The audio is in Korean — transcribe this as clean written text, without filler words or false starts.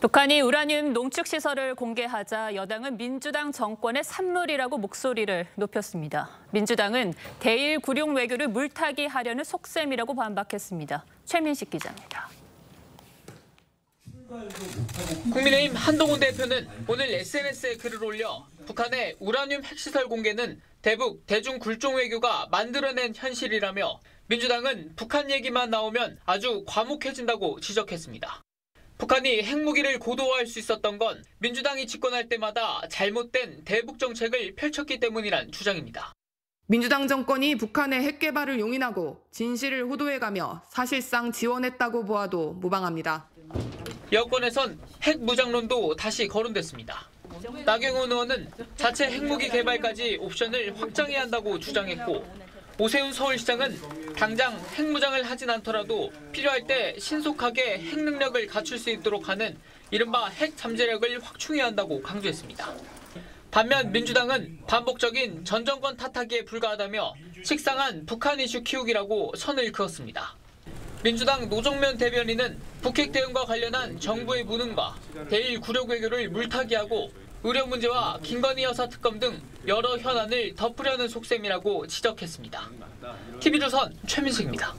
북한이 우라늄 농축시설을 공개하자 여당은 민주당 정권의 산물이라고 목소리를 높였습니다. 민주당은 대일 굴욕 외교를 물타기 하려는 속셈이라고 반박했습니다. 최민식 기자입니다. 국민의힘 한동훈 대표는 오늘 SNS에 글을 올려 북한의 우라늄 핵시설 공개는 대북 대중 굴종 외교가 만들어낸 현실이라며 민주당은 북한 얘기만 나오면 아주 과묵해진다고 지적했습니다. 북한이 핵무기를 고도화할 수 있었던 건 민주당이 집권할 때마다 잘못된 대북 정책을 펼쳤기 때문이란 주장입니다. 민주당 정권이 북한의 핵 개발을 용인하고 진실을 호도해가며 사실상 지원했다고 보아도 무방합니다. 여권에선 핵 무장론도 다시 거론됐습니다. 나경원 의원은 자체 핵무기 개발까지 옵션을 확장해야 한다고 주장했고 오세훈 서울시장은 당장 핵무장을 하진 않더라도 필요할 때 신속하게 핵능력을 갖출 수 있도록 하는 이른바 핵 잠재력을 확충해야 한다고 강조했습니다. 반면 민주당은 반복적인 전 정권 탓하기에 불과하다며 식상한 북한 이슈 키우기라고 선을 그었습니다. 민주당 노정면 대변인은 북핵 대응과 관련한 정부의 무능과 대일 굴욕 외교를 물타기하고 의료 문제와 김건희 여사 특검 등 여러 현안을 덮으려는 속셈이라고 지적했습니다. TV조선 최민식입니다.